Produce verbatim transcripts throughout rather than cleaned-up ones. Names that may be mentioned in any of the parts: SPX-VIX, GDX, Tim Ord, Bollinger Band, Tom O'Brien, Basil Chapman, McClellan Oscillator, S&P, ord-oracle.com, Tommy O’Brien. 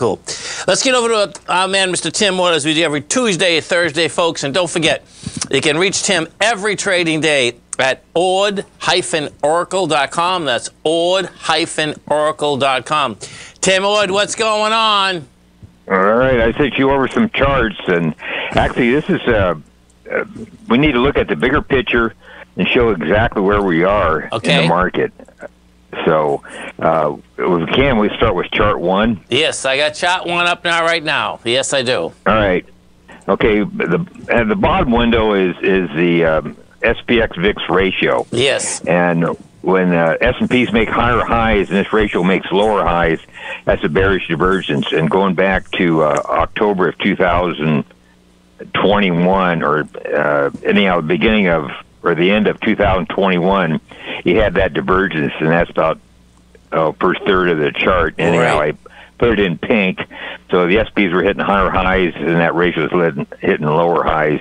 cool. Let's get over to our man, Mister Tim Ord, as we do every Tuesday, Thursday, folks. And don't forget, you can reach Tim every trading day at ord dash oracle dot com. That's ord dash oracle dot com. Tim Ord, what's going on? All right, I sent you over some charts, and actually this is, uh, uh, we need to look at the bigger picture and show exactly where we are okay. in the market. So uh, if we can, we start with chart one. Yes, I got chart one up now right now. Yes, I do. All right. Okay, the, and the bottom window is, is the um, S P X V I X ratio. Yes. And when uh, S and Ps make higher highs and this ratio makes lower highs, that's a bearish divergence. And going back to uh, October of two thousand twenty-one, or uh, anyhow, the beginning of or the end of two thousand twenty-one, you had that divergence, and that's about uh, first third of the chart. Anyhow, right. I put it in pink. So the S Ps were hitting higher highs, and that ratio was hitting lower highs.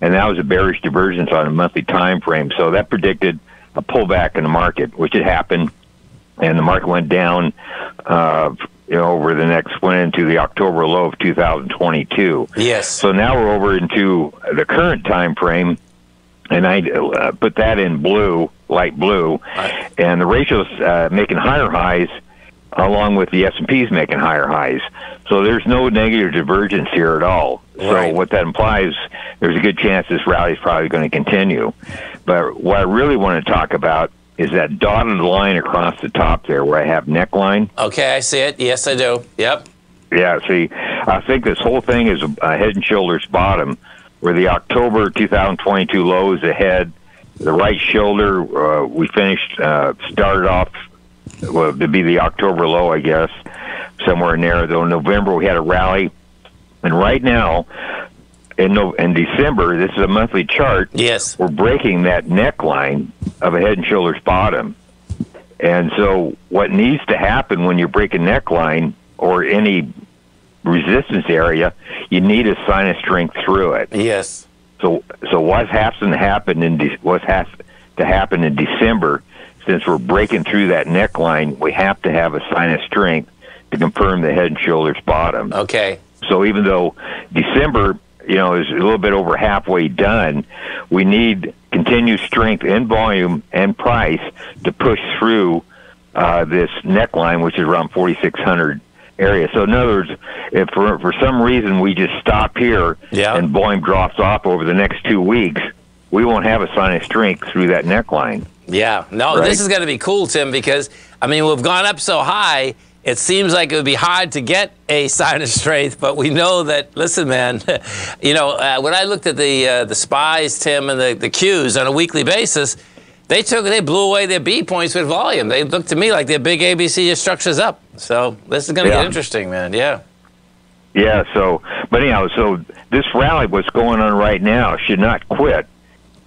And that was a bearish divergence on a monthly time frame. So that predicted a pullback in the market, which had happened. And the market went down uh, you know, over the next, went into the October low of two thousand twenty-two. Yes. So now we're over into the current time frame. And I uh, put that in blue, light blue, right. and the ratio's uh, making higher highs, along with the S and P's making higher highs. So there's no negative divergence here at all. Right. So what that implies, there's a good chance this rally is probably going to continue. But what I really want to talk about is that dotted line across the top there, where I have neckline. Okay, I see it. Yes, I do. Yep. Yeah. See, I think this whole thing is uh, head and shoulders bottom, where the October two thousand twenty-two low is ahead. The right shoulder, uh, we finished, uh, started off, well, to be the October low, I guess, somewhere in there. Though in November we had a rally. And right now, in, no in December, this is a monthly chart. Yes. We're breaking that neckline of a head and shoulders bottom. And so what needs to happen when you break a neckline or any resistance area, you need a sign of strength through it. Yes. So, so what has to happen in De what has to happen in December? Since we're breaking through that neckline, we have to have a sign of strength to confirm the head and shoulders bottom. Okay. So even though December, you know, is a little bit over halfway done, we need continued strength in volume and price to push through uh, this neckline, which is around forty-six hundred. Area. So in other words, if for, for some reason we just stop here yeah. and volume drops off over the next two weeks, we won't have a sign of strength through that neckline. Yeah. No, right? This is going to be cool, Tim, because, I mean, we've gone up so high, it seems like it would be hard to get a sign of strength, but we know that, listen, man, you know, uh, when I looked at the uh, the S P Ys, Tim, and the, the Qs on a weekly basis, They took, they blew away their B points with volume. They looked to me like their big A B C structure's up. So this is going to yeah. get interesting, man. Yeah. Yeah. So, but anyhow, so this rally, what's going on right now, should not quit,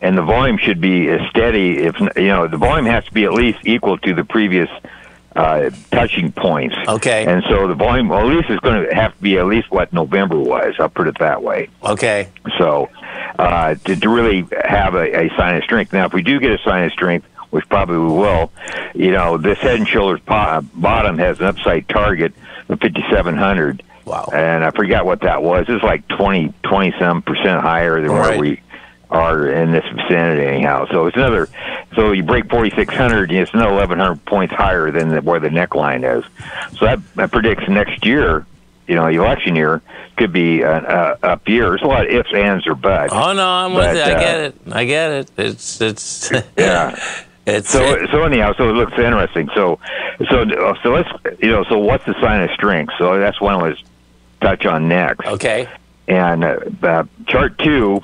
and the volume should be as steady. If you know, the volume has to be at least equal to the previous uh, touching points. Okay. And so the volume, well, at least, is going to have to be at least what November was. I'll put it that way. Okay. So. Uh, to, to really have a, a sign of strength. Now, if we do get a sign of strength, which probably we will, you know, this head and shoulders bottom has an upside target of fifty-seven hundred. Wow. And I forgot what that was. It's like twenty, twenty-some percent higher than right. where we are in this vicinity anyhow. So it's another, so you break forty-six hundred, it's another eleven hundred points higher than the, where the neckline is. So that, that predicts next year, you know, election year could be an uh, up year. There's a lot of ifs, ands, or buts. Oh no, I'm but, with you. I uh, get it. I get it. It's it's yeah. It's so it. so anyhow. So it looks interesting. So so so let's you know. So what's the sign of strength? So that's one let's touch on next. Okay. And uh, uh, chart two.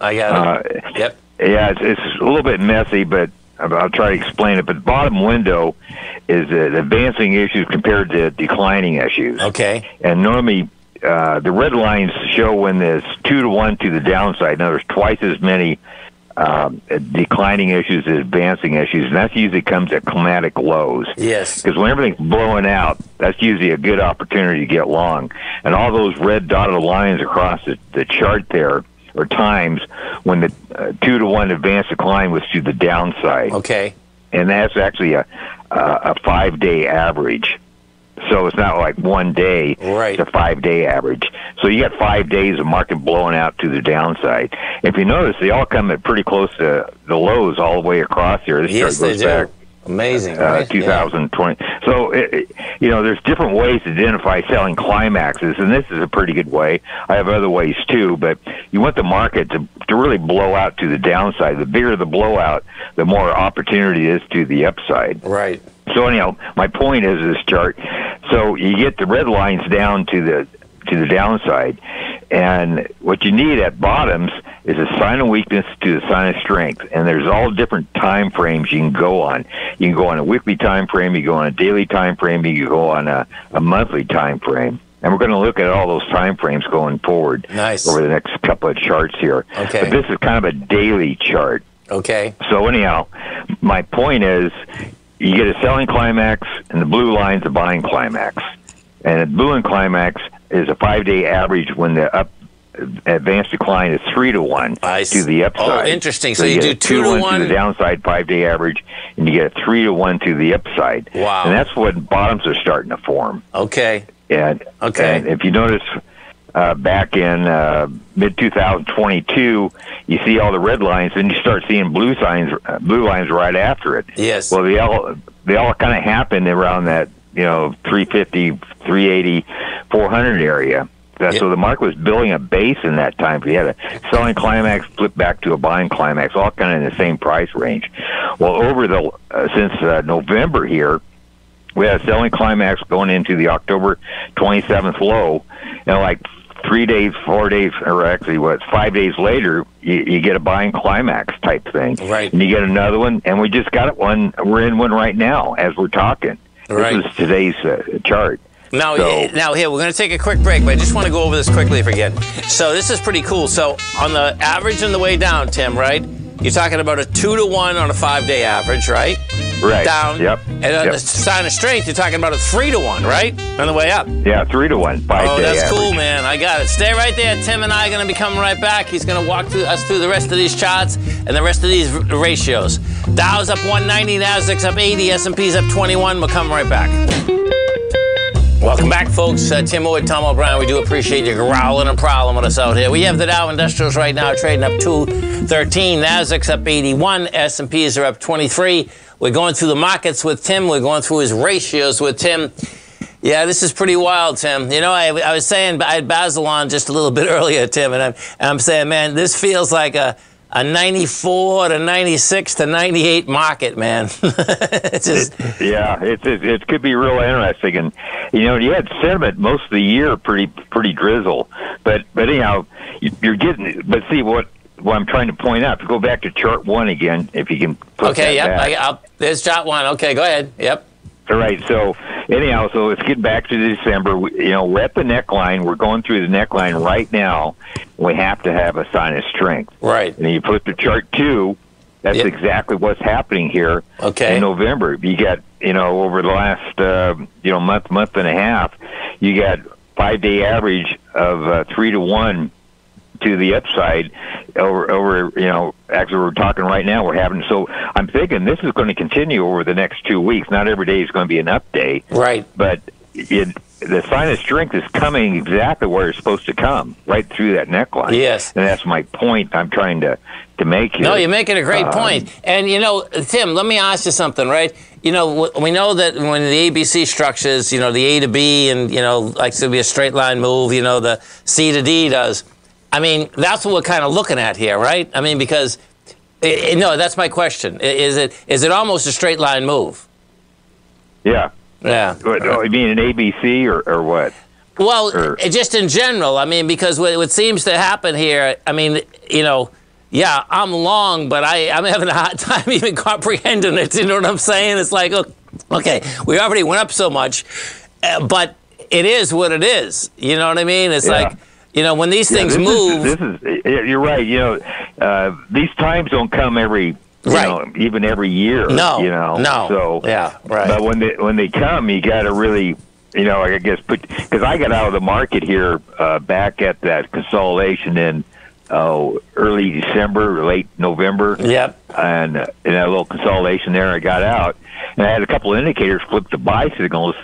I got it. Uh, yep. Yeah, it's, it's a little bit messy, but I'll try to explain it. But bottom window is the advancing issues compared to declining issues. Okay. And normally uh, the red lines show when there's two to one to the downside. Now there's twice as many um, declining issues as advancing issues, and that usually comes at climatic lows. Yes. Because when everything's blowing out, that's usually a good opportunity to get long. And all those red dotted lines across the, the chart there or times when the uh, two to one advanced decline was to the downside. Okay. And that's actually a, uh, a five day average. So it's not like one day, right. It's a five-day average. So you got five days of market blowing out to the downside. If you notice, they all come at pretty close to the lows all the way across here. This yes, they do. Back, Amazing, uh, right? two thousand twenty. Yeah. So, it, it, you know, there's different ways to identify selling climaxes, and this is a pretty good way. I have other ways, too, but you want the market to, to really blow out to the downside. The bigger the blowout, the more opportunity is to the upside. Right. So, anyhow, my point is this chart. So you get the red lines down to the to the downside, and what you need at bottoms is a sign of weakness to a sign of strength, and there's all different time frames you can go on. You can go on a weekly time frame, you go on a daily time frame, you can go on a, a monthly time frame, and we're going to look at all those time frames going forward nice. Over the next couple of charts here. Okay. But this is kind of a daily chart. Okay. So anyhow, my point is you get a selling climax, and the blue line's a buying climax. And a blue and climax is a five-day average when the up advanced decline is three to one I to the upside. Oh, interesting. So, so you, you do two, two to one, one to the downside, five-day average, and you get a three to one to the upside. Wow! And that's when bottoms are starting to form. Okay. And okay. And if you notice, uh, back in uh, mid twenty twenty-two, you see all the red lines, and you start seeing blue signs, uh, blue lines right after it. Yes. Well, they all they all kind of happened around that. You know, three fifty, three eighty, four hundred area. That, yep. So the market was building a base in that time. You had a selling climax, flip back to a buying climax, all kind of in the same price range. Well, over the uh, since uh, November here, we had a selling climax going into the October twenty-seventh low, and like three days, four days, or actually what, five days later, you, you get a buying climax type thing. Right. And you get another one, and we just got one. We're in one right now as we're talking. Right. This is today's uh, chart. Now, so. now here, we're going to take a quick break, but I just want to go over this quickly if we can. So this is pretty cool. So on the average and the way down, Tim, right? You're talking about a two to one on a five-day average, right? Right. Down. Yep. And on yep. the sign of strength, you're talking about a three to one, right? On the way up. Yeah, three to one, five-day Oh, that's average. Cool, man. I got it. Stay right there. Tim and I are going to be coming right back. He's going to walk through us through the rest of these charts and the rest of these ratios. Dow's up one ninety, Nasdaq's up eighty, S and P's up twenty-one. We'll come right back. Welcome back, folks. Uh, Tim Ord, Tom O'Brien. We do appreciate you growling and prowling with us out here. We have the Dow Industrials right now trading up two thirteen. Nasdaq's up eighty-one. S and P's are up twenty-three. We're going through the markets with Tim. We're going through his ratios with Tim. Yeah, this is pretty wild, Tim. You know, I, I was saying, I had Basil on just a little bit earlier, Tim, and I'm, and I'm saying, man, this feels like a A ninety-four to ninety-six to ninety-eight market, man. It's just... it, yeah, it, it, it could be real interesting. And, you know, you had sentiment most of the year, pretty pretty drizzle. But, but anyhow, you, you're getting – but see, what, what I'm trying to point out, to go back to chart one again, if you can put okay, that yep, back. Okay, yep. There's chart one. Okay, go ahead. Yep. All right, so anyhow, so let's get back to December. We, you know, we're at the neckline. We're going through the neckline right now. We have to have a sign of strength. Right. And you flip to chart two, that's yep. exactly what's happening here okay. in November. You got, you know, over the last, uh, you know, month, month and a half, you got five-day average of uh, three to one to the upside over, over, you know, actually we're talking right now, we're having, so I'm thinking this is going to continue over the next two weeks. Not every day is going to be an up day. Right. But it, the sign of strength is coming exactly where it's supposed to come, right through that neckline. Yes. And that's my point I'm trying to, to make here. No, you're making a great um, point. And, you know, Tim, let me ask you something, right? You know, we know that when the A B C structures, you know, the A to B and, you know, like to be a straight line move, you know, the C to D does. I mean, that's what we're kind of looking at here, right? I mean, because, it, it, no, that's my question. Is it is it almost a straight line move? Yeah. Yeah. What, oh, you mean an A B C or, or what? Well, or, just in general. I mean, because what, what seems to happen here, I mean, you know, yeah, I'm long, but I, I'm having a hard time even comprehending it. You know what I'm saying? It's like, okay, we already went up so much, uh, but it is what it is. You know what I mean? It's yeah. like... You know, when these things yeah, this move... Is, this is, you're right. You know, uh, these times don't come every, you right. know, even every year. No, you know? no. So, yeah, right. But when they, when they come, you got to really, you know, I guess put... Because I got out of the market here uh, back at that consolidation in uh, early December, late November. Yep. And uh, in that little consolidation there, I got out. And I had a couple of indicators flip to buy signals.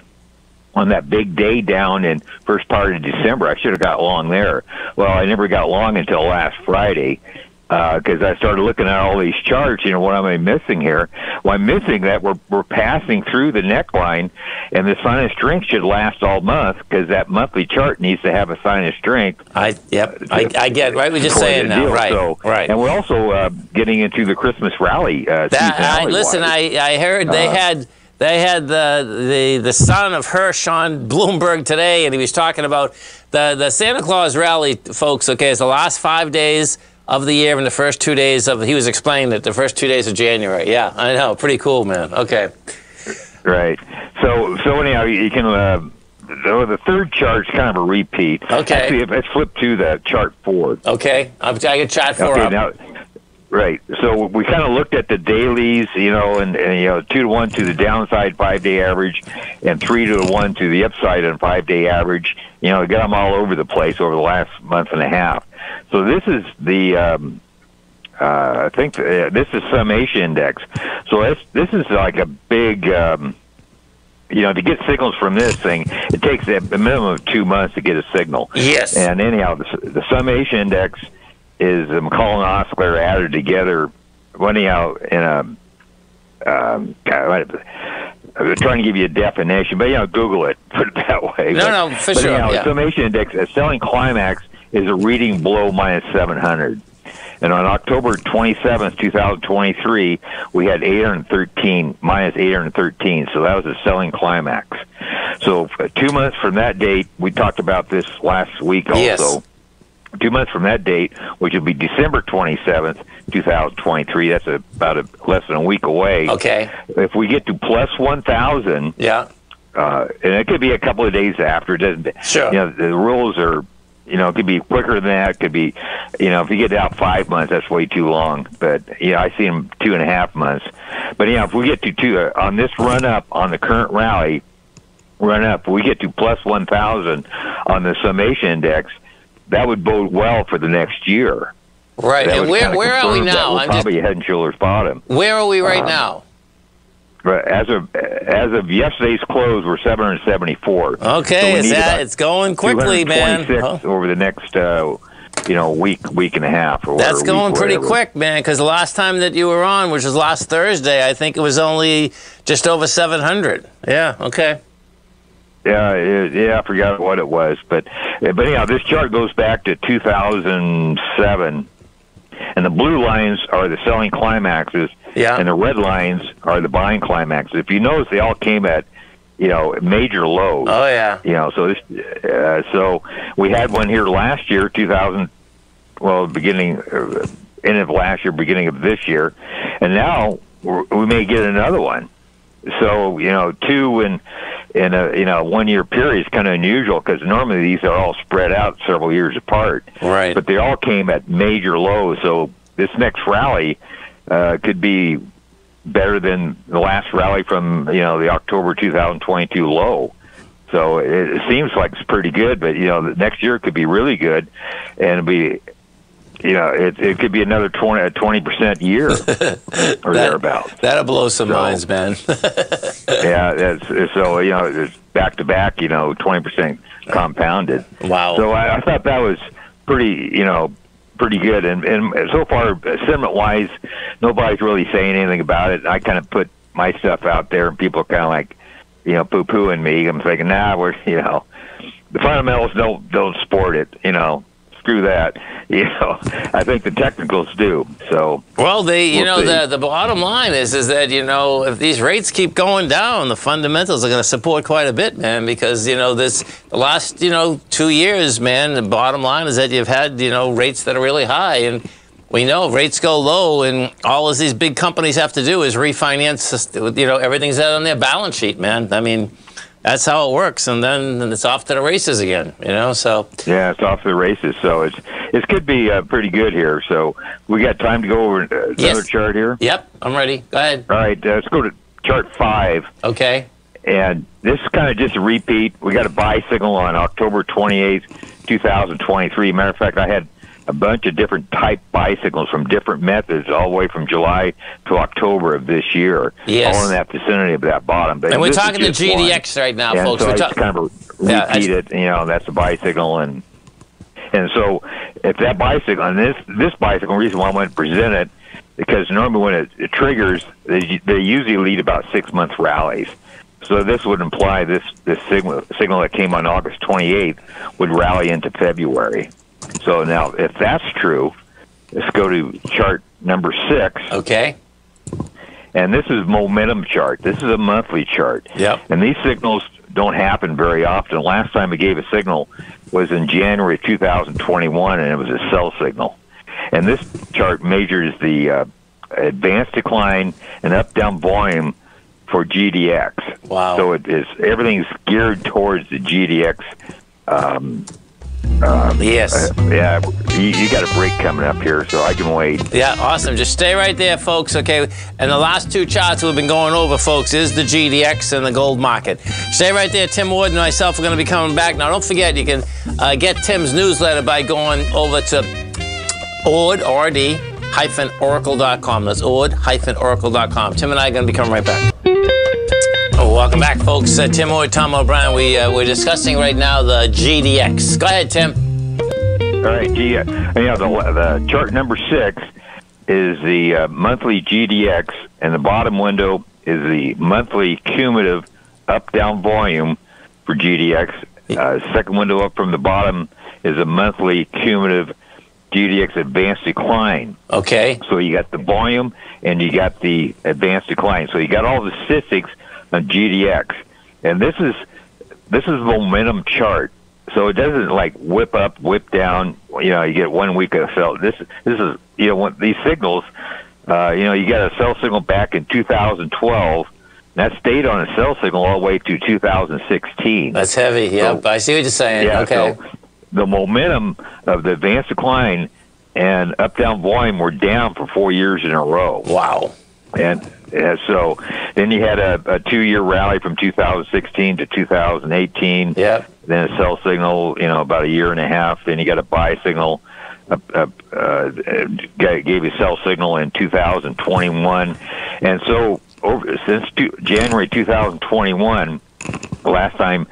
on that big day down in first part of December. I should have got long there. Well, I never got long until last Friday, because uh, I started looking at all these charts. You know, what am I missing here? Well, I'm missing that we're we're passing through the neckline, and the sign of strength should last all month, because that monthly chart needs to have a sign of strength. I yep, uh, I, I get right. We're just saying now, right? So, right. And we're also uh, getting into the Christmas rally. Uh, that, I, listen, I I heard they uh, had. They had the, the the son of Hirsch on Bloomberg today, and he was talking about the, the Santa Claus rally, folks. Okay, it's the last five days of the year and the first two days of, he was explaining that the first two days of January. Yeah, I know. Pretty cool, man. Okay. Right. So, so anyhow, you can, uh, the, the third chart's kind of a repeat. Okay. Actually, let's flip to the chart four. Okay. I've, I can chart four okay, up. Now, right. So we kind of looked at the dailies, you know, and, and, you know, two to one to the downside five-day average and three to one to the upside on five-day average. You know, we got them all over the place over the last month and a half. So this is the, um, uh, I think uh, this is summation index. So it's, this is like a big, um, you know, to get signals from this thing, it takes a minimum of two months to get a signal. Yes. And anyhow, the, the summation index is McClellan Oscillator added together, running out in a, um, I'm trying to give you a definition, but, you know, Google it, put it that way. No, but, no, for but, sure. You know, yeah. Summation index, a selling climax is a reading below minus seven hundred. And on October twenty-seventh, two thousand twenty-three, we had eight hundred thirteen, minus eight hundred thirteen, so that was a selling climax. So two months from that date, we talked about this last week also. Yes. Two months from that date, which will be December twenty-seventh, two thousand twenty-three, that's a, about a, less than a week away. Okay. If we get to plus one thousand, yeah. uh, and it could be a couple of days after. It doesn't, sure. You know, the rules are, you know, it could be quicker than that. It could be, you know, if you get out five months, that's way too long. But, you know, I see them two and a half months. But, you know, if we get to two, uh, on this run-up, on the current rally, run-up, we get to plus one thousand on the summation index, that would bode well for the next year. Right, that and where where are we now? I'm probably just, head and shoulders bottom. Where are we right um, now? As of as of yesterday's close, we're seven hundred seventy-four. Okay, so is that, it's going quickly, man. Huh? Over the next uh, you know week week and a half. Or That's going week, pretty whatever. quick, man. Because the last time that you were on, which was last Thursday, I think it was only just over seven hundred. Yeah. Okay. Yeah, it, yeah, I forgot what it was, but but anyhow, this chart goes back to two thousand seven, and the blue lines are the selling climaxes, yeah. and the red lines are the buying climaxes. If you notice, they all came at you know major lows. Oh yeah, you know, so this, uh, so we had one here last year, two thousand, well, beginning uh, end of last year, beginning of this year, and now we're, we may get another one. So you know, two and. In a you know one year period is kind of unusual because normally these are all spread out several years apart. Right. But they all came at major lows, so this next rally uh, could be better than the last rally from you know the October two thousand twenty-two low. So it, it seems like it's pretty good, but you know the next year could be really good, and it'll be. You know, it it could be another twenty percent year or that, thereabouts. That'll blow some so, minds, man. Yeah, that's, so, you know, it's back-to-back, you know, twenty percent compounded. Wow. So I, I thought that was pretty, you know, pretty good. And, and so far, sentiment-wise, nobody's really saying anything about it. I kind of put my stuff out there, and people are kind of like, you know, poo-pooing me. I'm thinking, nah, we're, you know, the fundamentals don't, don't support it, you know. Screw that, you know. I think the technicals do. So well, they, you we'll know, see. the the bottom line is is that you know if these rates keep going down, the fundamentals are going to support quite a bit, man. Because you know this the last you know two years, man. The bottom line is that you've had you know rates that are really high, and we know rates go low, and all of these big companies have to do is refinance. You know everything's out on their balance sheet, man. I mean. That's how it works, and then and it's off to the races again, you know. So yeah, it's off to the races. So it's it could be uh, pretty good here. So we got time to go over another yes. chart here. Yep, I'm ready. Go ahead. All right, uh, let's go to chart five. Okay. And this is kind of just a repeat. We got a buy signal on October twenty-eighth, two thousand twenty-three. Matter of fact, I had a bunch of different type bicycles from different methods all the way from July to October of this year, yes. all in that vicinity of that bottom. But and we're talking to G D X one. right now, and folks. So we're ta- kind of repeat yeah, it, you know, that's a bicycle. And and so if that bicycle, and this, this bicycle, the reason why I want to present it, because normally when it, it triggers, they, they usually lead about six-month rallies. So this would imply this, this signal, signal that came on August twenty-eighth would rally into February. So now, if that's true, let's go to chart number six. Okay. And this is momentum chart. This is a monthly chart. Yep. And these signals don't happen very often. Last time it gave a signal was in January two thousand twenty-one, and it was a sell signal. And this chart measures the uh, advanced decline and up-down volume for G D X. Wow. So it is, everything's geared towards the G D X. Um, um, yes. Uh, yeah, you, you got a break coming up here, so I can wait. Yeah, awesome. Just stay right there, folks, okay? And the last two charts we've been going over, folks, is the G D X and the gold market. Stay right there. Tim Ord and myself are going to be coming back. Now, don't forget, you can uh, get Tim's newsletter by going over to ord dash oracle dot com. That's ord dash oracle dot com. Tim and I are going to be coming right back. Oh, welcome back, folks. Uh, Tim Ord, Tom O'Brien. We, uh, we're discussing right now the G D X. Go ahead, Tim. All right. G- uh, yeah, the, the chart number six is the uh, monthly G D X, and the bottom window is the monthly cumulative up-down volume for G D X. Uh, second window up from the bottom is a monthly cumulative G D X advanced decline. Okay. So you got the volume and you got the advanced decline. So you got all the statistics on G D X, and this is this is momentum chart. So it doesn't like whip up, whip down. You know, you get one week of sell. This this is you know when these signals. Uh, you know, you got a sell signal back in two thousand twelve. And that stayed on a sell signal all the way to two thousand sixteen. That's heavy. Yeah, so, I see what you're saying. Yeah, okay. So, the momentum of the advanced decline and up-down volume were down for four years in a row. Wow. And, and so then you had a, a two-year rally from two thousand sixteen to two thousand eighteen. Yep. Then a sell signal, you know, about a year and a half. Then you got a buy signal. Uh, uh, uh, gave you a sell signal in two thousand twenty-one. And so over, since two, January two thousand twenty-one, the last time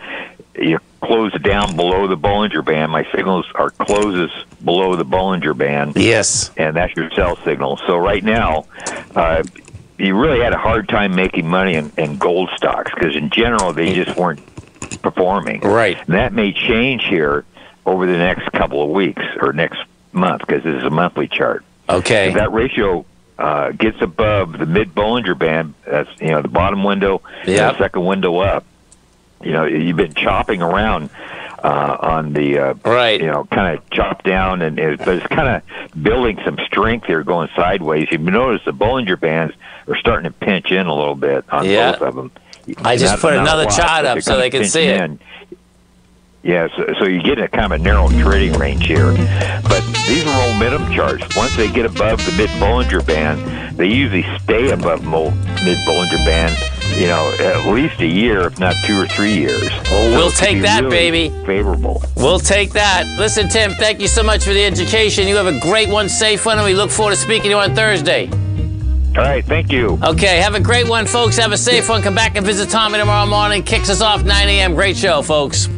you close down below the Bollinger Band. My signals are closes below the Bollinger Band. Yes. And that's your sell signal. So right now, uh, you really had a hard time making money in, in gold stocks because in general, they just weren't performing. Right. And that may change here over the next couple of weeks or next month because this is a monthly chart. Okay. If that ratio uh, gets above the mid-Bollinger Band, that's you know the bottom window, yep. the second window up, you know, you've been chopping around uh, on the, uh, right. you know, kind of chopped down, and it, but it's kind of building some strength here going sideways. You've noticed the Bollinger Bands are starting to pinch in a little bit on yeah. both of them. I just not, put not another lot, chart up so they can see it. In. Yeah, so, so you get a kind of a narrow trading range here. But these are momentum charts. Once they get above the mid-Bollinger Band, they usually stay above mo- mid-Bollinger Band, you know, at least a year, if not two or three years. Oh, we'll so take that, really baby. Favorable. We'll take that. Listen, Tim, thank you so much for the education. You have a great one, safe one, and we look forward to speaking to you on Thursday. All right, thank you. Okay, have a great one, folks. Have a safe one. Come back and visit Tommy tomorrow morning. Kicks us off nine a.m. Great show, folks.